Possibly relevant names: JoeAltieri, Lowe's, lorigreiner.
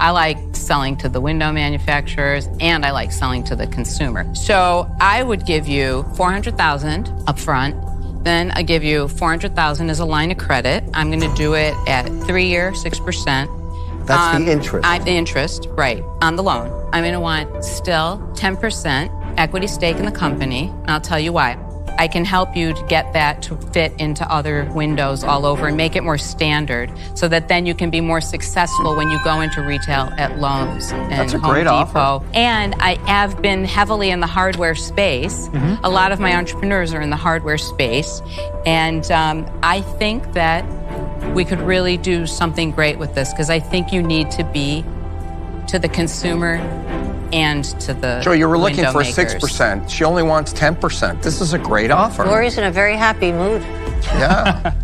I like selling to the window manufacturers, and I like selling to the consumer. So I would give you $400,000 up front. Then I give you $400,000 as a line of credit. I'm going to do it at 3 year, 6%. That's the interest. The interest, right, on the loan. I'm going to want still 10% equity stake in the company, and I'll tell you why. I can help you to get that to fit into other windows all over and make it more standard so that then you can be more successful when you go into retail at Lowe's and That's a Home great Depot. Offer. And I have been heavily in the hardware space. Mm-hmm. A lot of my entrepreneurs are in the hardware space. And I think that we could really do something great with this because I think you need to be to the consumer and to the Joe, you were looking for 6%. She only wants 10%. This is a great offer. Lori's in a very happy mood. Yeah.